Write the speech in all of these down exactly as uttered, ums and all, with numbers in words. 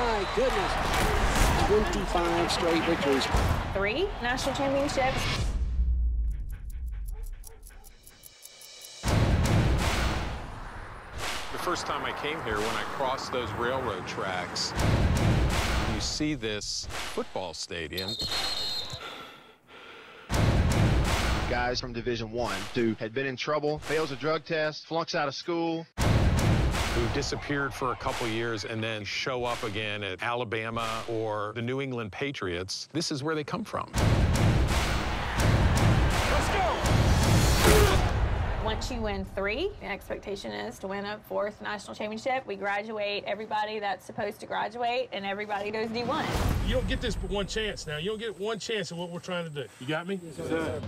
My goodness. twenty-five straight victories. Three national championships. The first time I came here, when I crossed those railroad tracks, you see this football stadium. Guys from Division One who had been in trouble, fails a drug test, flunks out of school. Who disappeared for a couple years and then show up again at Alabama or the New England Patriots. This is where they come from. Let's go! Once you win three, the expectation is to win a fourth national championship. We graduate everybody that's supposed to graduate, and everybody goes D one. You don't get this but one chance now. You don't get one chance at what we're trying to do. You got me? Yes, sir.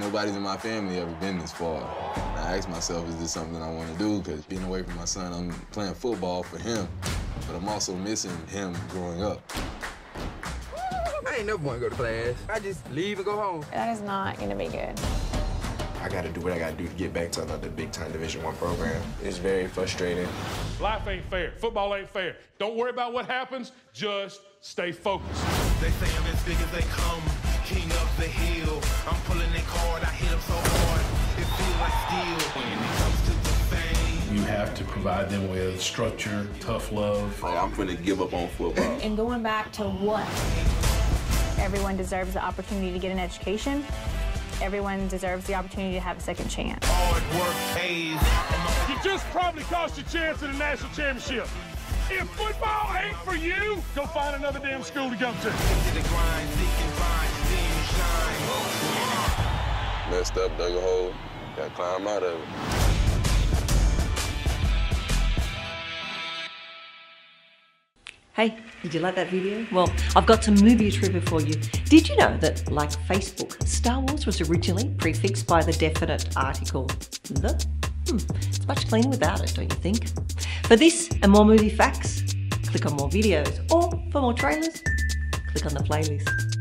Nobody's in my family ever been this far. And I asked myself, is this something I want to do? Because being away from my son, I'm playing football for him, but I'm also missing him growing up. I ain't never want to go to class. I just leave and go home. That is not going to be good. I got to do what I got to do to get back to another big-time Division One program. It's very frustrating. Life ain't fair. Football ain't fair. Don't worry about what happens. Just stay focused. They say I'm as big as they come. King up the hill, I'm pulling that card, I hit him so hard, it feels like steel. When it comes to the fame, you have to provide them with structure, tough love. Like, I'm gonna give up on football. And going back to what? Everyone deserves the opportunity to get an education. Everyone deserves the opportunity to have a second chance. Hard work pays. You just probably cost your chance at a national championship. If football ain't for you, go find another damn school to go to. Messed up, dug a hole, gotta climb out of it. Hey, did you like that video? Well, I've got some movie trivia for you. Did you know that, like Facebook, Star Wars was originally prefixed by the definite article the? Hmm, it's much cleaner without it, don't you think? For this and more movie facts, click on more videos, or for more trailers, click on the playlist.